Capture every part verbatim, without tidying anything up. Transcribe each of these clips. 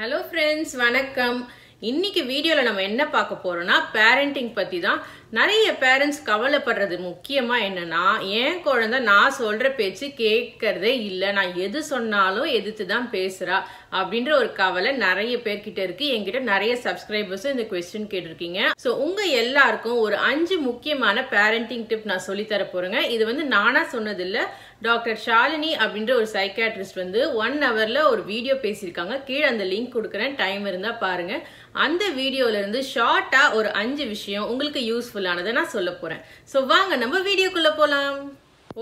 Hello friends, வணக்கம். இன்னைக்கு வீடியோவில் நம்ம என்ன பார்க்க போகிறோம்னா பேரண்டிங் பற்றி தான். நிறைய பேரண்ட்ஸ் கவலைப்படுறது முக்கியமாக என்னென்னா, என் குழந்தை நான் சொல்கிற பேச்சு கேட்கறதே இல்லை, நான் எது சொன்னாலும் எதிர்த்து தான் பேசுகிறா அப்படின்ற ஒரு கவலை நிறைய பேர்கிட்ட இருக்குது. என்கிட்ட நிறைய சப்ஸ்கிரைபர்ஸும் இந்த கொஸ்டின் கேட்டிருக்கீங்க. ஸோ உங்கள் எல்லாருக்கும் ஒரு அஞ்சு முக்கியமான பேரண்டிங் டிப் நான் சொல்லித்தர போகிறேங்க. இது வந்து நானாக சொன்னதில்லை, டாக்டர் ஷாலினி அப்படின்ற ஒரு சைக்காட்ரிஸ்ட் வந்து ஒன் ஹவரில் ஒரு வீடியோ பேசியிருக்காங்க. கீழே அந்த லிங்க் கொடுக்குறேன், டைம் இருந்தால் பாருங்கள். அந்த வீடியோவிலேருந்து ஷார்ட்டாக ஒரு அஞ்சு விஷயம் உங்களுக்கு யூஸ்ஃபுல்லானதை நான் சொல்ல போகிறேன். ஸோ வாங்க நம்ம வீடியோக்குள்ளே போகலாம்.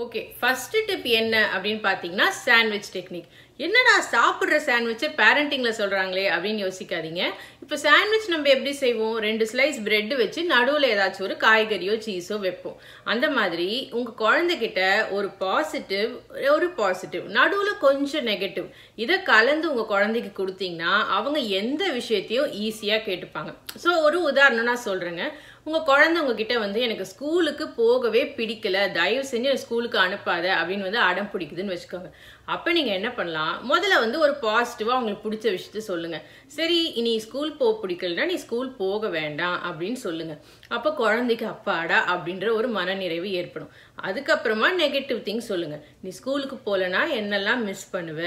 ஓகே, ஃபஸ்ட்டு டிப் என்ன அப்படின்னு பார்த்தீங்கன்னா சாண்ட்விச் டெக்னிக். என்னடா சாப்பிட்ற சாண்ட்விச்சை பேரண்டிங்கில் சொல்கிறாங்களே அப்படின்னு யோசிக்காதீங்க. இப்போ சாண்ட்விச் நம்ம எப்படி செய்வோம்? ரெண்டு ஸ்லைஸ் ப்ரெட்டு வச்சு நடுவில் ஏதாச்சும் ஒரு காய்கறியோ சீஸோ வைப்போம். அந்த மாதிரி உங்கள் குழந்தைகிட்ட ஒரு பாசிட்டிவ் ஒரு பாசிட்டிவ் நடுவில் கொஞ்சம் நெகட்டிவ் இதை கலந்து உங்கள் குழந்தைக்கு கொடுத்தீங்கன்னா அவங்க எந்த விஷயத்தையும் ஈஸியாக கேட்டுப்பாங்க. ஸோ ஒரு உதாரணம் நான் சொல்கிறேங்க. உங்கள் குழந்தை உங்ககிட்ட வந்து எனக்கு ஸ்கூலுக்கு போகவே பிடிக்கல, தயவு செஞ்சு ஸ்கூலுக்கு அனுப்பாத அப்படின்னு வந்து அடம் பிடிக்குதுன்னு வச்சுக்கோங்க. அப்போ நீங்கள் என்ன பண்ணலாம்? முதல்ல வந்து ஒரு பாசிட்டிவாக அவங்களுக்கு பிடிச்ச விஷயத்த சொல்லுங்கள். சரி, நீ ஸ்கூல் போக பிடிக்கலன்னா நீ ஸ்கூல் போக வேண்டாம் அப்படின்னு சொல்லுங்கள். அப்போ குழந்தைக்கு அப்பாடா அப்படின்ற ஒரு மனநிறைவு ஏற்படும். அதுக்கப்புறமா நெகட்டிவ் திங்ஸ் சொல்லுங்கள். நீ ஸ்கூலுக்கு போகலன்னா என்னெல்லாம் மிஸ் பண்ணுவ,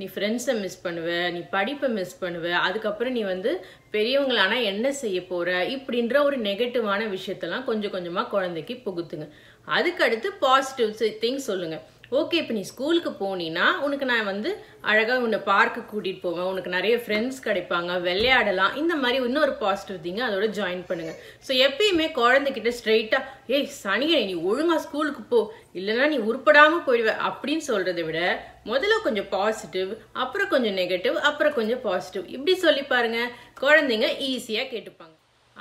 நீ ஃப்ரெண்ட்ஸை மிஸ் பண்ணுவ, நீ படிப்பை மிஸ் பண்ணுவ, அதுக்கப்புறம் நீ வந்து பெரியவங்களானா என்ன செய்ய போகிற, இப்படின்ற ஒரு நெகட்டிவான விஷயத்தெல்லாம் கொஞ்சம் கொஞ்சமாக குழந்தைக்கு புகுத்துங்க. அதுக்கடுத்து பாசிட்டிவ் திங்ஸ் சொல்லுங்கள். ஓகே, இப்போ நீ ஸ்கூலுக்கு போனீன்னா உனக்கு நான் வந்து அழகாக உன்னை பார்க்கு கூட்டிகிட்டு போவேன், உனக்கு நிறைய ஃப்ரெண்ட்ஸ் கிடைப்பாங்க, விளையாடலாம், இந்த மாதிரி இன்னொரு பாசிட்டிவ் திங்கை அதோட ஜாயின் பண்ணுங்கள். ஸோ எப்பயுமே குழந்தைகிட்ட ஸ்ட்ரெயிட்டாக ஏய் சனியனே நீ ஒழுங்காக ஸ்கூலுக்கு போ, இல்லைன்னா நீ உருப்படாமல் போயிடுவேன் அப்படின்னு சொல்கிறத விட முதல்ல கொஞ்சம் பாசிட்டிவ், அப்புறம் கொஞ்சம் நெகட்டிவ், அப்புறம் கொஞ்சம் பாசிட்டிவ், இப்படி சொல்லி பாருங்கள். குழந்தைங்க ஈஸியாக கேட்டுப்பாங்க.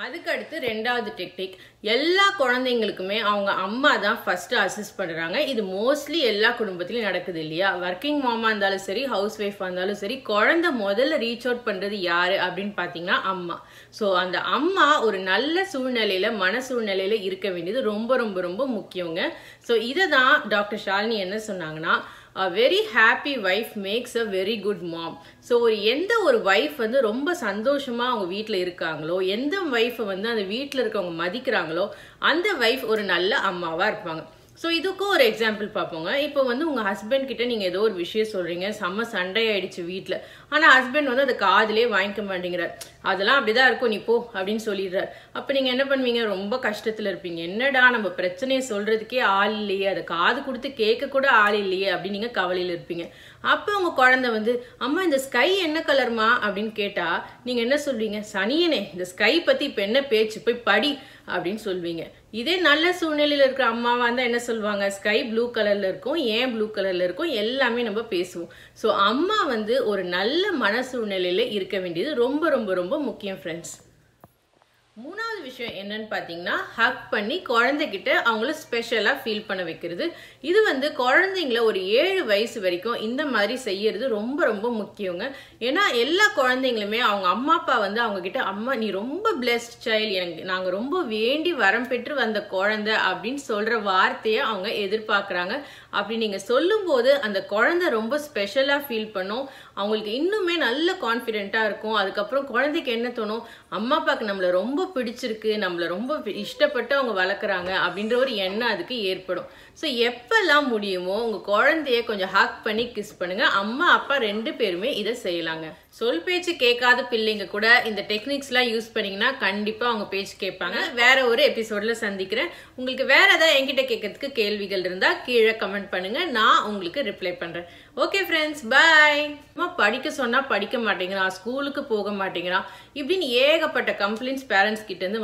அதுக்கடுத்து ரெண்டாவது டெக்னிக். எல்லா குழந்தைங்களுக்குமே அவங்க அம்மா தான் ஃபஸ்ட்டு அசிஸ்ட் பண்ணுறாங்க. இது மோஸ்ட்லி எல்லா குடும்பத்துலையும் நடக்குது இல்லையா? ஒர்க்கிங் மாமா இருந்தாலும் சரி, ஹவுஸ் ஒய்ஃபாக இருந்தாலும் சரி, குழந்தை முதல்ல ரீச் அவுட் பண்ணுறது யார் அப்படின்னு பார்த்தீங்கன்னா அம்மா. ஸோ அந்த அம்மா ஒரு நல்ல சூழ்நிலையில் மன சூழ்நிலையில் இருக்க வேண்டியது ரொம்ப ரொம்ப ரொம்ப முக்கியங்க. ஸோ இதை தான் டாக்டர் ஷாலினி என்ன சொன்னாங்கன்னா, A very happy wife makes a very good mom. So ஒரு எந்த ஒரு ஒய்ஃப் வந்து ரொம்ப சந்தோஷமாக அவங்க வீட்டில் இருக்காங்களோ, எந்த ஒய்ஃபை வந்து அந்த வீட்டில் இருக்கவங்க மதிக்கிறாங்களோ, அந்த ஒய்ஃப் ஒரு நல்ல அம்மாவாக இருப்பாங்க. ஸோ இதுக்கும் ஒரு எக்ஸாம்பிள் பார்ப்போங்க. இப்போ வந்து உங்கள் ஹஸ்பண்ட் கிட்ட நீங்கள் ஏதோ ஒரு விஷயம் சொல்கிறீங்க, செம்ம சண்டை ஆயிடுச்சு வீட்டில், ஆனால் ஹஸ்பண்ட் வந்து அதை காதிலே வாங்கிக்க மாட்டேங்கிறார். அதெல்லாம் அப்படிதான் இருக்கும், நீ போ அப்படின்னு சொல்லிடுறாரு. அப்போ நீங்கள் என்ன பண்ணுவீங்க? ரொம்ப கஷ்டத்தில் இருப்பீங்க. என்னடா நம்ம பிரச்சனையை சொல்கிறதுக்கே ஆள் இல்லையே, அதை காது கொடுத்து கேட்கக்கூட ஆள் இல்லையே அப்படின்னு நீங்கள் கவலையில் இருப்பீங்க. அப்போ உங்கள் குழந்தை வந்து அம்மா இந்த ஸ்கை என்ன கலர்மா அப்படின்னு கேட்டால் நீங்கள் என்ன சொல்வீங்க? சனியனே இந்த ஸ்கை பற்றி இப்போ என்ன பேச்சு, போய் படி அப்படின்னு சொல்வீங்க. இதே நல்ல சூழ்நிலையில் இருக்கிற அம்மாவாக இருந்தால் என்ன சொல்லுவாங்க? ஸ்கை ப்ளூ கலரில் இருக்கும், ஏன் ப்ளூ கலரில் இருக்கும், எல்லாமே நம்ம பேசுவோம். ஸோ அம்மா வந்து ஒரு நல்ல மன சூழ்நிலையில் இருக்க வேண்டியது ரொம்ப ரொம்ப ரொம்ப முக்கியம் ஃப்ரெண்ட்ஸ். மூணாவது விஷயம் என்னன்னு பார்த்தீங்கன்னா ஹக் பண்ணி குழந்தைகிட்ட அவங்கள ஸ்பெஷலாக ஃபீல் பண்ண வைக்கிறது. இது வந்து குழந்தைங்கள ஒரு ஏழு வயசு வரைக்கும் இந்த மாதிரி செய்யறது ரொம்ப ரொம்ப முக்கியங்க. ஏன்னா எல்லா குழந்தைங்களுமே அவங்க அம்மா அப்பா வந்து அவங்கக்கிட்ட அம்மா நீ ரொம்ப பிளெஸ்ட் சைல்டு, எனக்கு நாங்கள் ரொம்ப வேண்டி வரம் பெற்று வந்த குழந்தை அப்படின்னு சொல்கிற வார்த்தையை அவங்க எதிர்பார்க்குறாங்க. அப்படி நீங்கள் சொல்லும்போது அந்த குழந்தை ரொம்ப ஸ்பெஷலாக ஃபீல் பண்ணும், அவங்களுக்கு இன்னுமே நல்ல கான்ஃபிடென்ட்டாக இருக்கும். அதுக்கப்புறம் குழந்தைக்கு என்ன தோணும்? அம்மா அப்பாவுக்கு நம்மளை ரொம்ப பிடிச்சிருக்கு, நம்மளை ரொம்ப இஷ்டப்பட்டு அவங்க வளர்க்குறாங்க அப்படின்ற ஒரு எண்ணம் அதுக்கு ஏற்படும். ஸோ எப்பெல்லாம் முடியுமோ உங்கள் குழந்தைய கொஞ்சம் ஹக் பண்ணி கிஸ் பண்ணுங்கள். அம்மா அப்பா ரெண்டு பேருமே இதை செய்யலாங்க. சொல் பேச்சு கேட்காத பிள்ளைங்க கூட இந்த டெக்னிக்ஸ்லாம் யூஸ் பண்ணிங்கன்னா கண்டிப்பாக அவங்க பேச்சு கேட்பாங்க. வேற ஒரு எபிசோடில் சந்திக்கிறேன். உங்களுக்கு வேற ஏதாவது என்கிட்ட கேட்கறதுக்கு கேள்விகள் இருந்தால் கீழே கமெண்ட் பண்ணுங்கள், நான் உங்களுக்கு ரிப்ளை பண்ணுறேன். Okay friends, bye. அம்மா படிக்க சொன்னால் படிக்க மாட்டேங்கிறான், ஸ்கூலுக்கு போக மாட்டேங்கிறான், இப்படின்னு ஏகப்பட்ட கம்ப்ளைண்ட்ஸ் பேரண்ட்ஸ் கிட்டேருந்து